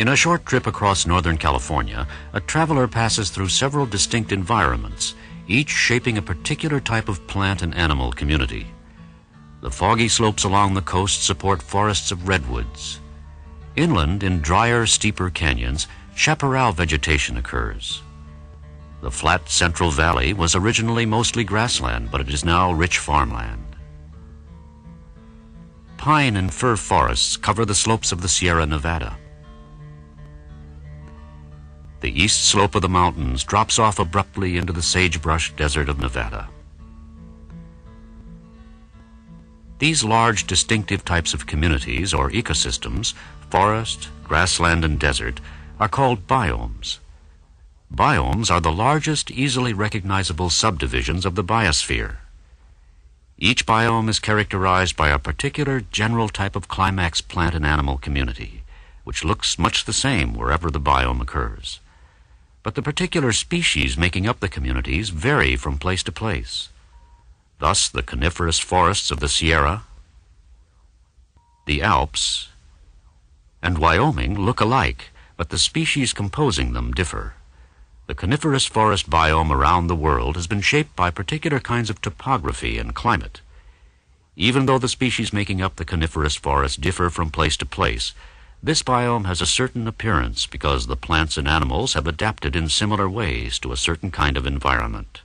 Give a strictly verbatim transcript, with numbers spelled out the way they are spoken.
In a short trip across Northern California, a traveler passes through several distinct environments, each shaping a particular type of plant and animal community. The foggy slopes along the coast support forests of redwoods. Inland, in drier, steeper canyons, chaparral vegetation occurs. The flat Central Valley was originally mostly grassland, but it is now rich farmland. Pine and fir forests cover the slopes of the Sierra Nevada. The east slope of the mountains drops off abruptly into the sagebrush desert of Nevada. These large distinctive types of communities or ecosystems, forest, grassland, and desert, are called biomes. Biomes are the largest, easily recognizable subdivisions of the biosphere. Each biome is characterized by a particular general type of climax plant and animal community, which looks much the same wherever the biome occurs. But the particular species making up the communities vary from place to place. Thus, the coniferous forests of the Sierra, the Alps, and Wyoming look alike, but the species composing them differ. The coniferous forest biome around the world has been shaped by particular kinds of topography and climate. Even though the species making up the coniferous forest differ from place to place, this biome has a certain appearance because the plants and animals have adapted in similar ways to a certain kind of environment.